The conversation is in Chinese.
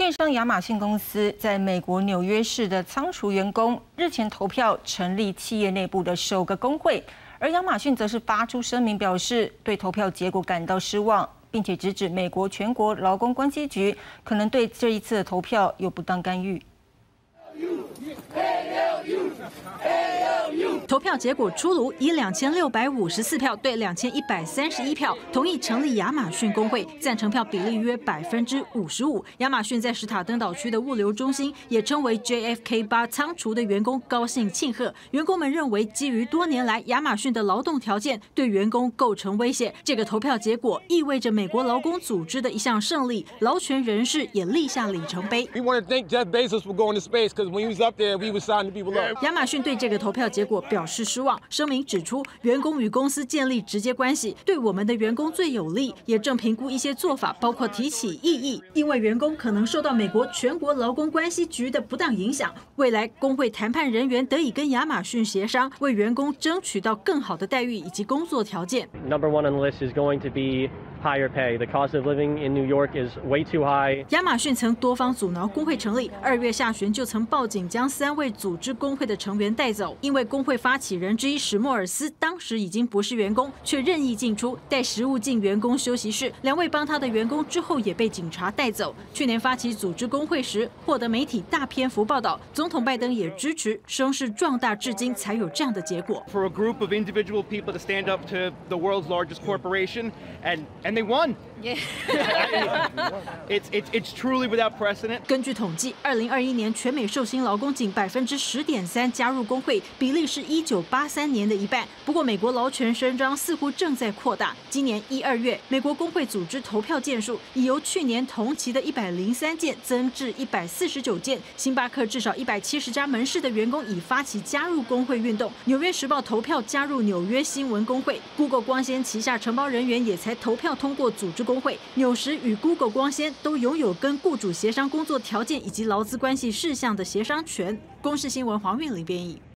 电商亚马逊公司在美国纽约市的仓储员工日前投票成立企业内部的首个工会，而亚马逊则是发出声明表示对投票结果感到失望，并且直指美国全国劳工关系局可能对这一次的投票有不当干预。 投票结果出炉，以2654票对2131票同意成立亚马逊工会，赞成票比例约55%。亚马逊在史塔登岛区的物流中心，也称为 JFK8仓储的员工高兴庆贺。员工们认为，基于多年来亚马逊的劳动条件对员工构成威胁，这个投票结果意味着美国劳工组织的一项胜利，劳权人士也立下里程碑。We want to thank Jeff Bezos for going to space because when he was up there, we were signing people up. 亚马逊对这个投票结果表示失望，声明指出，员工与公司建立直接关系，对我们的员工最有利，也正评估一些做法，包括提起异议，因为员工可能受到美国全国劳工关系局的不当影响。未来工会谈判人员得以跟亚马逊协商，为员工争取到更好的待遇以及工作条件。Number 1 on the list is going to be higher pay. The cost of living in New York is way too high. 亚马逊曾多方阻挠工会成立，2月下旬就曾报警将3位组织工会的成员带走，因为工会发起人之一史莫尔斯当时已经不是员工，却任意进出带食物进员工休息室。2位帮他的员工之后也被警察带走。去年发起组织工会时，获得媒体大篇幅报道，总统拜登也支持，声势壮大，至今才有这样的结果。For a group of individual people to stand up to the world's largest corporation and they won. It's truly without precedent. 根据统计，2021年全美受薪劳工仅10.3% 加入工会，比例是1983年的1半。不过，美国劳权伸张似乎正在扩大。今年1、2月，美国工会组织投票件数已由去年同期的103件增至149件。星巴克至少170家门市的员工已发起加入工会运动。《纽约时报》投票加入纽约新闻工会 ，Google 光纤旗下承包人员也才投票通过组织工会。纽时与 Google 光纤都拥有跟雇主协商工作条件以及劳资关系事项的协商权。公视新闻黄韵玲编译。